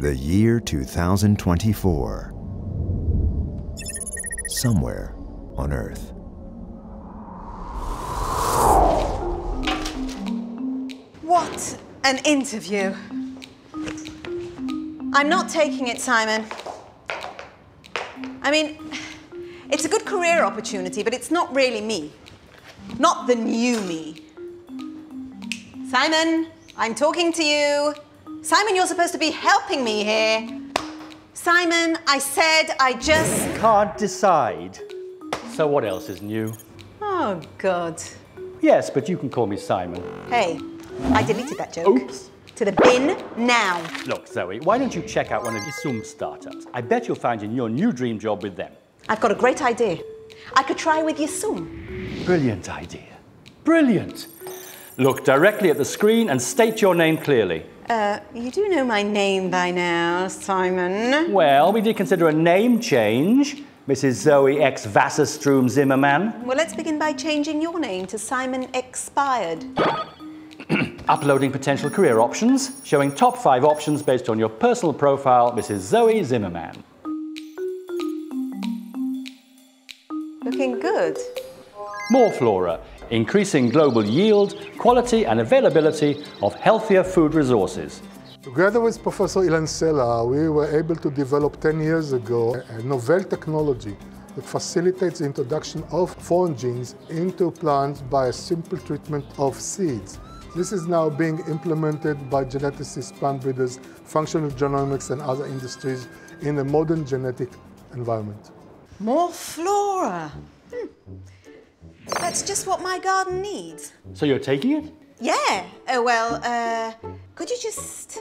The year 2024. Somewhere on Earth. What an interview. I'm not taking it, Simon. I mean, it's a good career opportunity, but it's not really me. Not the new me. Simon, I'm talking to you. Simon, you're supposed to be helping me here. Simon, I said I just... can't decide. So what else is new? Oh, God. Yes, but you can call me Simon. Hey, I deleted that joke. Oops. To the bin now. Look, Zoe, why don't you check out one of Yissum's startups? I bet you'll find in your new dream job with them. I've got a great idea. I could try with Yissum. Brilliant idea. Brilliant. Look directly at the screen and state your name clearly. You do know my name by now, Simon. Well, we did consider a name change, Mrs. Zoe X. Wasserstrom Zimmerman. Well, let's begin by changing your name to Simon Expired. Uploading potential career options, showing top 5 options based on your personal profile, Mrs. Zoe Zimmerman. Looking good. More flora. Increasing global yield, quality and availability of healthier food resources. Together with Professor Ilan Sela, we were able to develop 10 years ago a novel technology that facilitates the introduction of foreign genes into plants by a simple treatment of seeds. This is now being implemented by geneticists, plant breeders, functional genomics and other industries in a modern genetic environment. More flora. That's just what my garden needs. So you're taking it? Yeah. Could you just...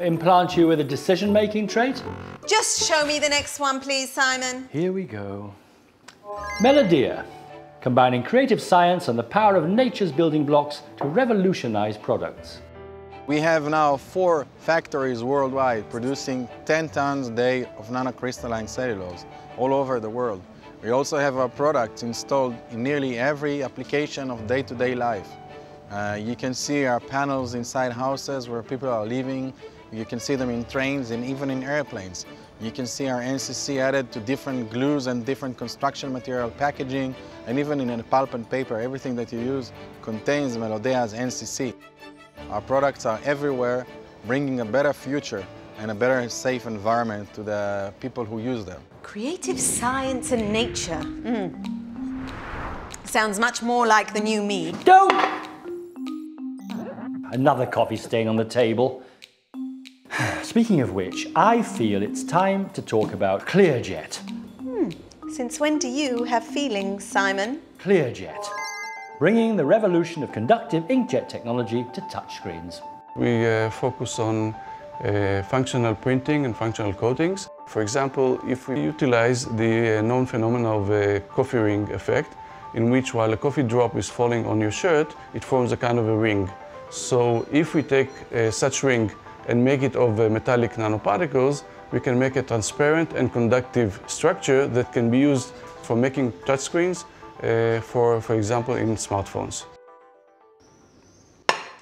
implant you with a decision-making trait? Just show me the next one, please, Simon. Here we go. Melodea. Combining creative science and the power of nature's building blocks to revolutionize products. We have now 4 factories worldwide producing 10 tons a day of nanocrystalline cellulose all over the world. We also have our products installed in nearly every application of day-to-day life. You can see our panels inside houses where people are living. You can see them in trains and even in airplanes. You can see our NCC added to different glues and different construction material packaging, and even in a pulp and paper, everything that you use contains Melodea's NCC. Our products are everywhere, bringing a better future and a better and safe environment to the people who use them. Creative science and nature. Sounds much more like the new me. Don't! Another coffee stain on the table. Speaking of which, I feel it's time to talk about ClearJet. Since when do you have feelings, Simon? ClearJet. Bringing the revolution of conductive inkjet technology to touchscreens. We focus on functional printing and functional coatings. For example, if we utilize the known phenomena of a coffee ring effect, in which while a coffee drop is falling on your shirt, it forms a kind of a ring. So if we take such ring and make it of metallic nanoparticles, we can make a transparent and conductive structure that can be used for making touchscreens, for example, in smartphones.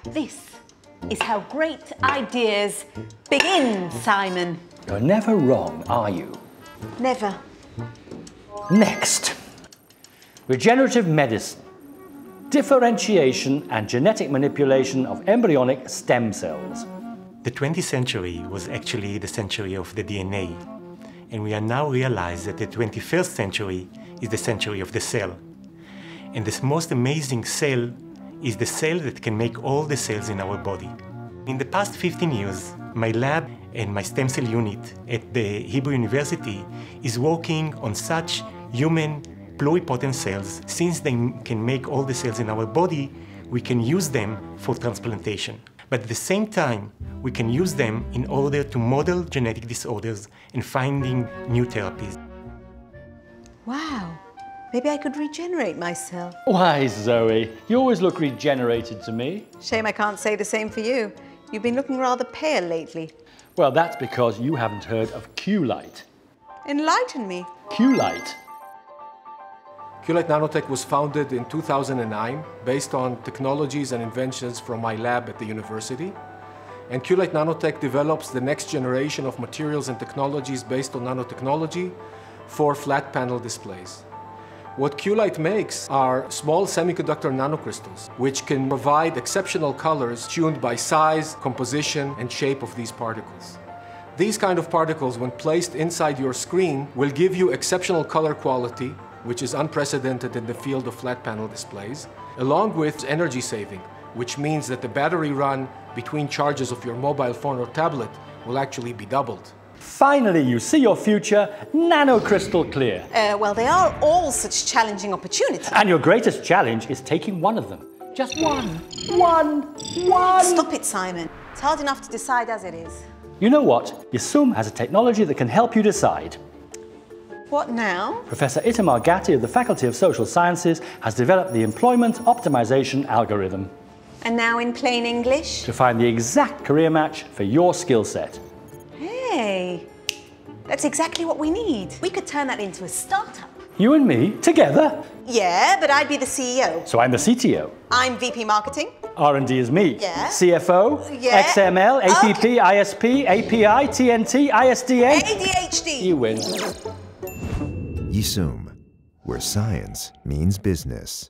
This is how great ideas begin, Simon. You're never wrong, are you? Never. Next. Regenerative medicine. Differentiation and genetic manipulation of embryonic stem cells. The 20th century was actually the century of the DNA. And we are now realized that the 21st century is the century of the cell. And this most amazing cell is the cell that can make all the cells in our body. In the past 15 years, my lab and my stem cell unit at the Hebrew University is working on such human pluripotent cells. Since they can make all the cells in our body, we can use them for transplantation. But at the same time, we can use them in order to model genetic disorders and finding new therapies. Wow. Maybe I could regenerate myself. Why, Zoe? You always look regenerated to me. Shame I can't say the same for you. You've been looking rather pale lately. Well, that's because you haven't heard of Q-Light. Enlighten me. Q-Light. Q-Light Nanotech was founded in 2009 based on technologies and inventions from my lab at the university. And Q-Light Nanotech develops the next generation of materials and technologies based on nanotechnology for flat panel displays. What Q-Light makes are small semiconductor nanocrystals, which can provide exceptional colors tuned by size, composition, and shape of these particles. These kind of particles, when placed inside your screen, will give you exceptional color quality, which is unprecedented in the field of flat panel displays, along with energy saving, which means that the battery run between charges of your mobile phone or tablet will actually be doubled. Finally, you see your future nanocrystal clear. Well, they are all such challenging opportunities. And your greatest challenge is taking one of them. Just one. Stop it, Simon. It's hard enough to decide as it is. You know what? Yissum has a technology that can help you decide. What now? Professor Itamar Gatti of the Faculty of Social Sciences has developed the employment optimization algorithm. And now in plain English? To find the exact career match for your skill set. Hey, that's exactly what we need. We could turn that into a startup. You and me, together? Yeah, but I'd be the CEO. So I'm the CTO. I'm VP Marketing. R&D is me. Yeah. CFO. Yeah. XML, APP, okay. ISP, API, TNT, ISDN. ADHD. You win. Yissum, where science means business.